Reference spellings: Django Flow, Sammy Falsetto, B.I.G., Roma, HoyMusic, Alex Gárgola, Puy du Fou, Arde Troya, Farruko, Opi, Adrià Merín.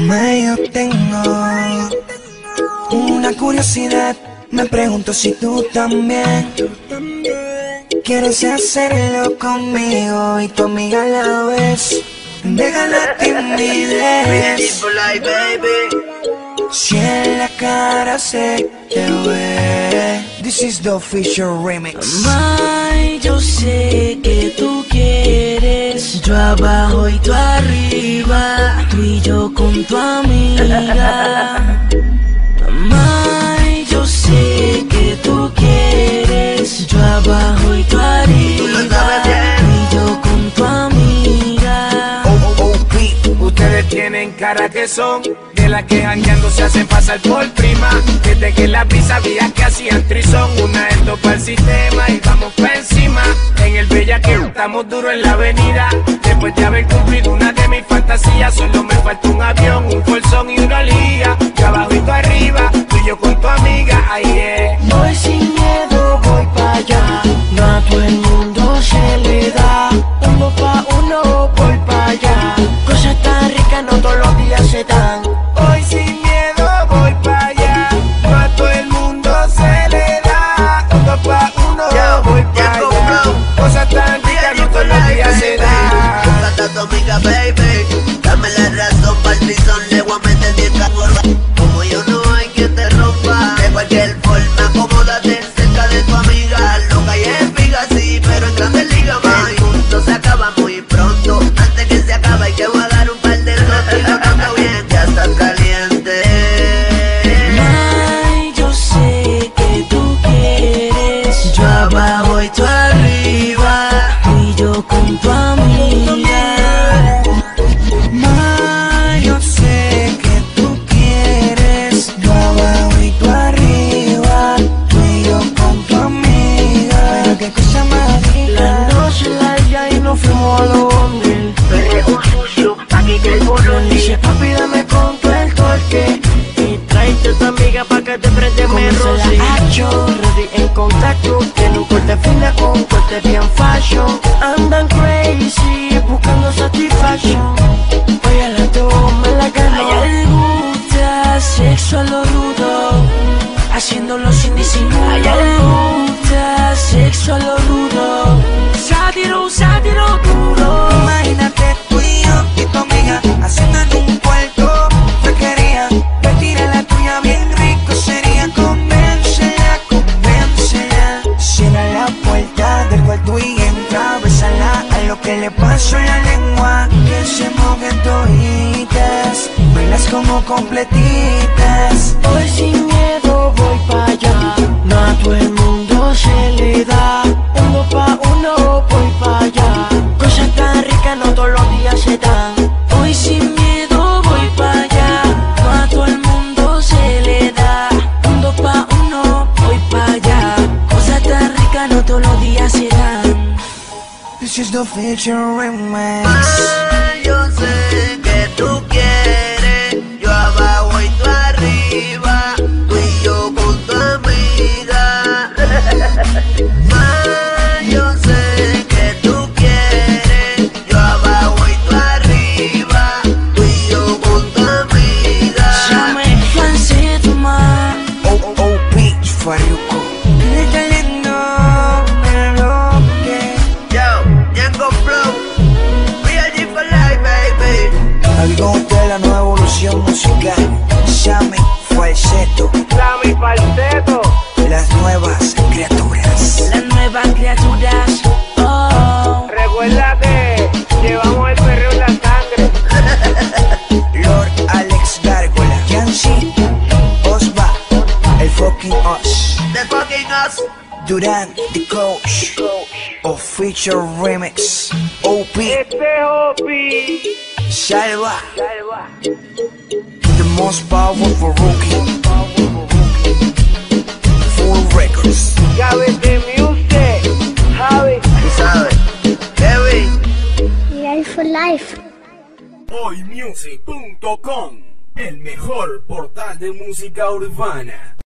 Me obtengo una curiosidad. Me pregunto si tú también quieres hacerlo conmigo y tu amiga a la vez. Deja la timidez. Si en la cara se te ve. This is the official remix. May, yo sé que tú quieres. Yo abajo y tú arriba. Tú y yo con tu amiga. May, yo sé que tú quieres. Yo abajo y tú arriba. Tú y yo con tu amiga. Ustedes tienen cara que son de las que jangueando se hacen pasar por prima. Desde que la brisa había que hacían trizón. Una esto para el sistema y vamos pa' encima. En el bellaqueo estamos duro en la avenida. Después de haber cumplido una de mis fantasías, solo me falta un avión, un colzón y una liga. Yo abajo y tú arriba, tú y yo con tu amiga, ahí yeah. Voy sin miedo, voy pa' allá. No a todo el mundo se le da. Uno pa' uno, voy pa' allá. Cosas tan ricas no todos los días se dan. Hoy sin miedo voy pa' allá. No a todo el mundo se le da. Uno pa' uno yo voy pa' allá. Cosas tan ricas no todos los días se dan. Busca a tu amiga baby. Dame la razón pa'l trizón. Le voy a meter 10 gorra. Como yo no hay quien te rompa. De cualquier forma acomódate cerca de tu amiga. Loca y en piga sí, pero en Grandes Ligas más. El mundo se acaba muy pronto. Antes que se acabe hay que voy a dar un par de notas y lo canto bien. Ya estás caliente. May, yo sé que tú quieres. Yo abajo y tú arriba. Tú y yo con tu amiga. May, yo sé que tú quieres. Yo abajo y tú arriba. Tú y yo con tu amiga. Pero qué cosa más rica. La noche larga y nos fuimos a lo hombre. Perreo sucio, pa' que te colón. Dice papi dame con tu el torque. Y tráete a tu amiga pa' que te preste menos. Comienza la acción, ready en contacto. En un corte fina con un corte bien fashion. Andan crazy, buscando satisfacción. Oye la toma, la gana. A ella le gusta sexo a lo rudo, haciéndolo sin disimulo. A ella le gusta sexo a lo rudo. Sátiro, sátiro duro. Imagínate tú y yo y tu amiga haciendo en un cuarto requería vestir a la tuya bien rico sería. Convéncela, convéncela. Cierra la puerta del cuarto y entra. Bésala a lo que le pasó la lengua. Que se mojen toditas, bailas como completitas. Hoy sin miedo voy pa' allá. No a todo el mundo se le da. Uno pa' uno voy pa' allá. Cosas tan ricas no todos los días se dan. Hoy sin miedo voy pa' allá. No a todo el mundo se le da. Uno pa' uno voy pa' allá. Cosas tan ricas no todos los días se dan. This is the feature remix. Yo sé que tú quieres. Yo abajo y tú arriba. Tú y yo con tu amiga. Yo sé que tú quieres. Yo abajo y tú arriba. Tú y yo con tu amiga. Ya me cansé de más. Oh, oh, bitch, Farruko. Está lindo, me lo que. Yo, Django Flow. B.I.G. for life, baby. Algo de la nueva evolución musical. Sammy Falsetto. Sammy Falsetto. Las nuevas criaturas. Las nuevas criaturas. Oh. Recuérdate, llevamos el perreo en la sangre. Lord Alex Gárgola, Yancy, Osva, el fucking us. The fucking us. Durán, the coach. Official remix. OP. Este OP. Salva. Salva. The most powerful rookie. Records. Gabe de Music, Javi, tú sabes, Debbie. Life for Life. HoyMusic.com, el mejor portal de música urbana.